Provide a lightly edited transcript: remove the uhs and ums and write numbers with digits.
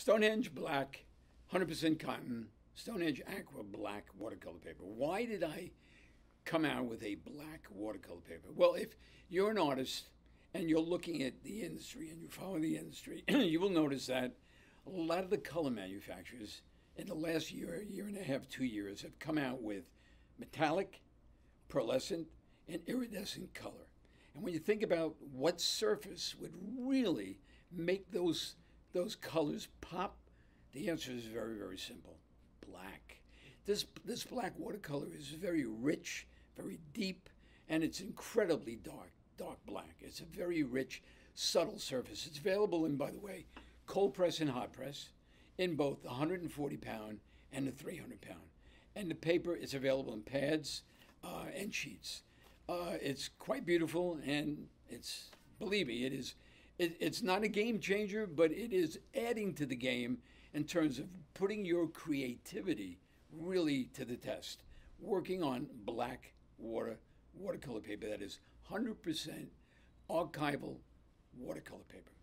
Stonehenge Black, 100% cotton, Stonehenge Aqua Black watercolor paper. Why did I come out with a black watercolor paper? Well, if you're an artist and you're looking at the industry and you follow the industry, you will notice that a lot of the color manufacturers in the last year, year and a half, 2 years have come out with metallic, pearlescent, and iridescent color. And when you think about what surface would really make those colors pop, the answer is very, very simple. Black. This black watercolor is very rich, very deep, and it's incredibly dark, dark black. It's a very rich, subtle surface. It's available in, by the way, cold press and hot press, in both the 140-pound and the 300-pound. And the paper is available in pads and sheets. It's quite beautiful, and it's, believe me, it's not a game changer, but it is adding to the game in terms of putting your creativity really to the test. Working on black watercolor paper that is 100% archival watercolor paper.